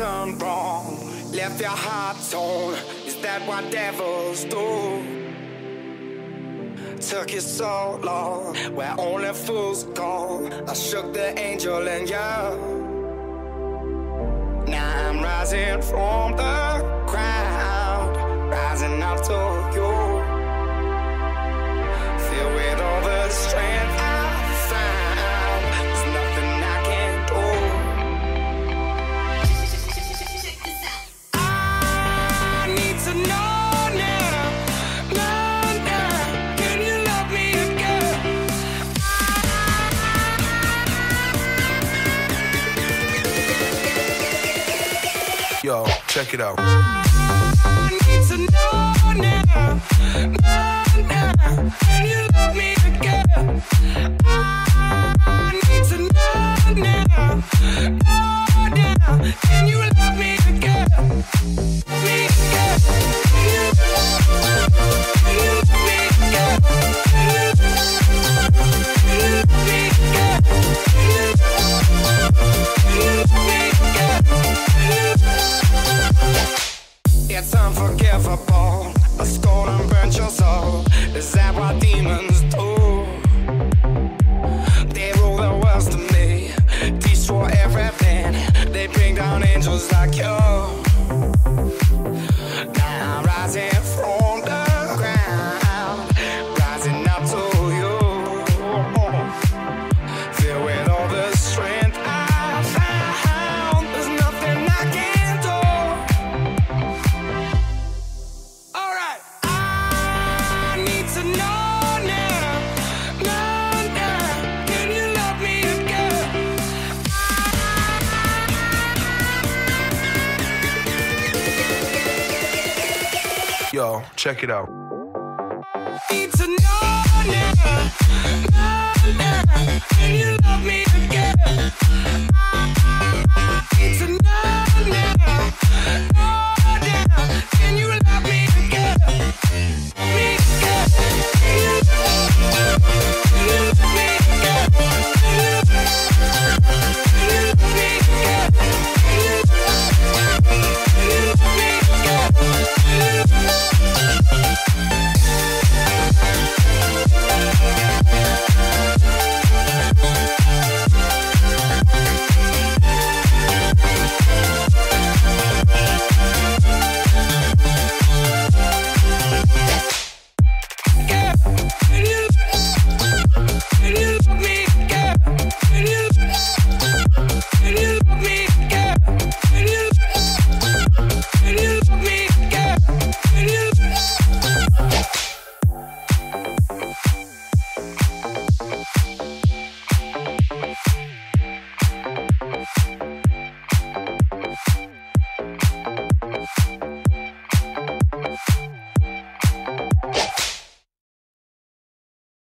turned wrong, left your heart torn. Is that what devils do? Took you so long, where only fools go. I shook the angel in you. Now I'm rising from the crowd, rising up to you. Filled with all the strength I found, there's nothing I can't do. Check this out. I need to know now, can you love me again? Yo, check it out. To know now, now, can you love me again? I need to know now, now, can you love me again? Love me again. Can you love me again? Can you love me again? Can you love me again? It's unforgivable, a scorn and burnt your soul. Is that what demons do? They rule the world to me, destroy everything. They bring down angels like you. Now I'm rising from the ground, rising up to you. Filled with all the strength I found, there's nothing I can't. No, now, no, now, can you love me again? Yo, check it out. Need to know now, no, now, can you love me again?